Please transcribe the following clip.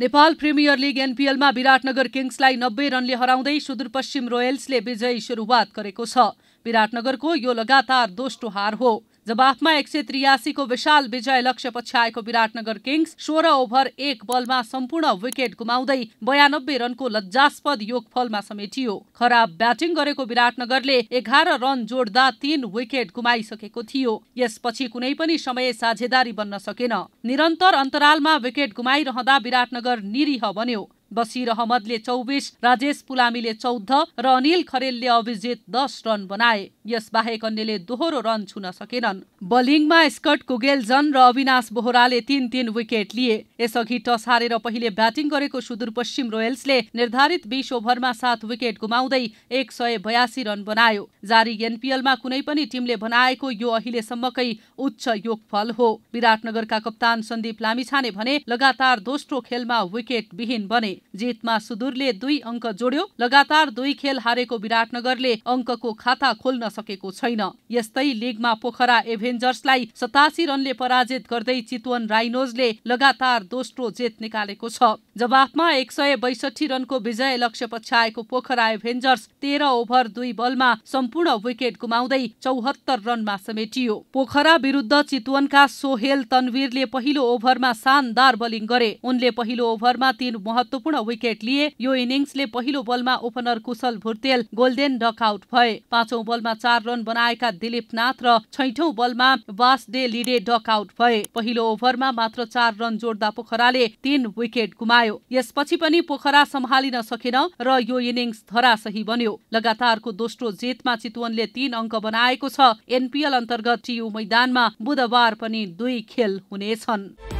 Nepal premier league एनपीएलमा विराटनगर किंग्सलाई 90 रनले हराउँदै सुदूरपश्चिम रोयल्सले विजयी सुरुवात गरेको छ। विराटनगरको यो लगातार दोस्रो हार हो। जवाफमा 183 को विशाल विजय लक्ष्य पछ्याएको विराटनगर किंग्स 16 ओभर 1 बलमा सम्पूर्ण विकेट गुमाउँदै 92 रनको लज्जास्पद योगफलमा समेटियो। खराब ब्याटिङ गरेको विराटनगरले 11 रन जोड्दा 3 विकेट गुमाइसकेको थियो। यसपछि कुनै पनि समय साझेदारी बन्न सकेन। निरन्तर अन्तरालमा विकेट गुमाइरहँदा विराटनगर निरीह बन्यो। बशीर अहमदले 24, राजेश पुलामीले 14 र अनिल खरेलले अभिजित 10 रन बनाए। यसबाहेक अन्यले दोहोरो रन छुन सकेनन्। बलिङमा स्कट कुगेलजन र रविनाश बोहराले 3-3 विकेट लिए। यसअघि टस हारेर पहिले ब्याटिङ गरेको सुदूरपश्चिम रोयल्सले निर्धारित 20 ओभरमा 7 विकेट गुमाउँदै 182 रन बनायो। जारी एनपीएलमा कुनै पनि टिमले बनाएको यो अहिलेसम्मकै उच्च योगफल हो। विराटनगरका कप्तान संदीप लामिछाने भने लगातार दोस्रो खेलमा विकेट विहीन बने। जितमा सुदूरले 2 अङ्क जोड्यो। लगातार 2 खेल हारेको विराटनगरले अङ्कको खाता खोल्न सकेको छैन। यस्तै लीगमा पोखरा एभेन्जर्सलाई 87 रनले पराजित गर्दै चितवन राइनोजले लगातार दोस्रो जित निकालेको छ। जवाफमा 162 रनको विजय लक्ष्य पछ्याएको पोखरा एभेन्जर्स 13 ओभर 2 बलमा सम्पूर्ण विकेट गुमाउँदै 74 रनमा समेटियो। पोखरा विरुद्ध चितवनका सोहेल तनवीरले पहिलो ओभरमा शानदार बलिङ गरे। उनले पहिलो ओभरमा 3 महत्वपूर्ण विकेट लिए। यो इनिङ्सले पहिलो बलमा opener Kushal Bhurtel golden duck out भए। 5औं बलमा 4 रन बनाएका दिलीप नाथ र 6औं बलमा बास डे लीडे डकआउट भए। पहिलो ओभरमा मात्र 4 रन जोड्दा पोखराले 3 विकेट गुमायो। यसपछि पनि पोखरा सम्हालिन सकेन र यो इनिङ्स धराशही बन्यो। लगातारको दोस्रो जितमा चितवनले 3 अङ्क बनाएको छ। एनपीएल अन्तर्गत टीयू मैदानमा बुधबार पनि 2 खेल हुनेछन्।